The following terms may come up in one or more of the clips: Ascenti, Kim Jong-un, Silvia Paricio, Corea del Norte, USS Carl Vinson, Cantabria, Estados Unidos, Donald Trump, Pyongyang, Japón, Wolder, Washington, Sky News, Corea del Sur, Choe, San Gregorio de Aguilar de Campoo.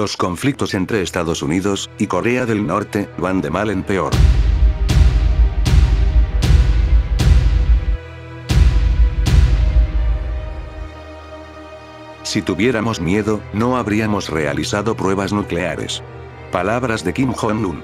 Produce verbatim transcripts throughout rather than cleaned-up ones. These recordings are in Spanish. Los conflictos entre Estados Unidos y Corea del Norte van de mal en peor. Si tuviéramos miedo, no habríamos realizado pruebas nucleares. Palabras de Kim Jong-un.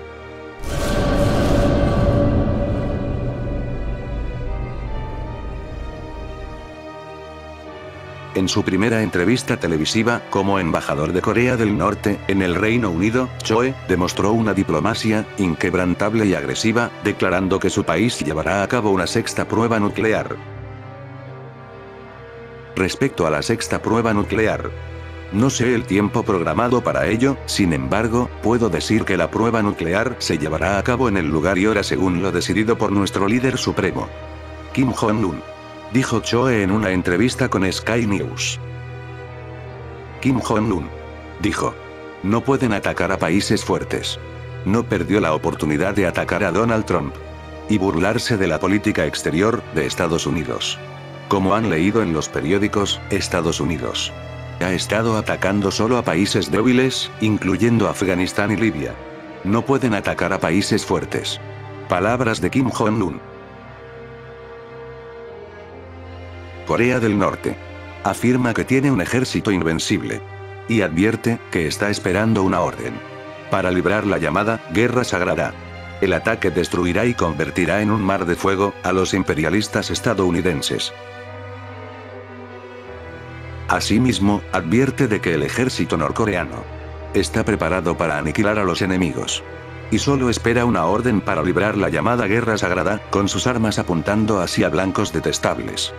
En su primera entrevista televisiva como embajador de Corea del Norte en el Reino Unido, Choe demostró una diplomacia inquebrantable y agresiva, declarando que su país llevará a cabo una sexta prueba nuclear. Respecto a la sexta prueba nuclear, no sé el tiempo programado para ello, sin embargo, puedo decir que la prueba nuclear se llevará a cabo en el lugar y hora según lo decidido por nuestro líder supremo, Kim Jong-un, dijo Choe en una entrevista con Sky News. Kim Jong-un dijo: no pueden atacar a países fuertes. No perdió la oportunidad de atacar a Donald Trump y burlarse de la política exterior de Estados Unidos. Como han leído en los periódicos, Estados Unidos ha estado atacando solo a países débiles, incluyendo Afganistán y Libia. No pueden atacar a países fuertes. Palabras de Kim Jong-un. Corea del Norte afirma que tiene un ejército invencible y advierte que está esperando una orden para librar la llamada Guerra Sagrada. El ataque destruirá y convertirá en un mar de fuego a los imperialistas estadounidenses. Asimismo, advierte de que el ejército norcoreano está preparado para aniquilar a los enemigos y solo espera una orden para librar la llamada Guerra Sagrada, con sus armas apuntando hacia blancos detestables.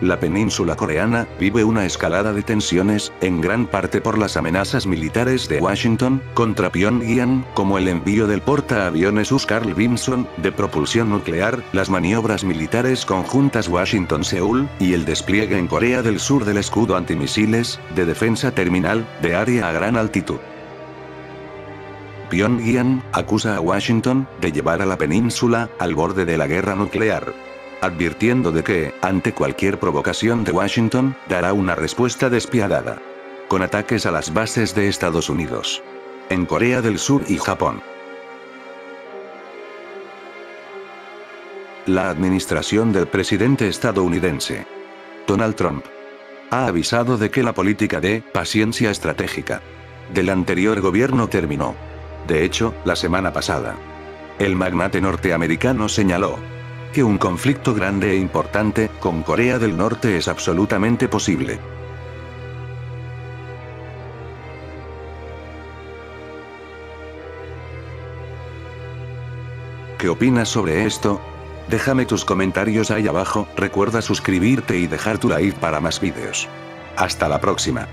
La península coreana vive una escalada de tensiones, en gran parte por las amenazas militares de Washington contra Pyongyang, como el envío del portaaviones U S S Carl Vinson de propulsión nuclear, las maniobras militares conjuntas Washington-Seúl y el despliegue en Corea del Sur del escudo antimisiles de defensa terminal de área a gran altitud. Pyongyang acusa a Washington de llevar a la península al borde de la guerra nuclear, advirtiendo de que, ante cualquier provocación de Washington, dará una respuesta despiadada, con ataques a las bases de Estados Unidos en Corea del Sur y Japón. La administración del presidente estadounidense Donald Trump ha avisado de que la política de paciencia estratégica del anterior gobierno terminó. De hecho, la semana pasada, el magnate norteamericano señaló que un conflicto grande e importante con Corea del Norte es absolutamente posible. ¿Qué opinas sobre esto? Déjame tus comentarios ahí abajo, recuerda suscribirte y dejar tu like para más vídeos. Hasta la próxima.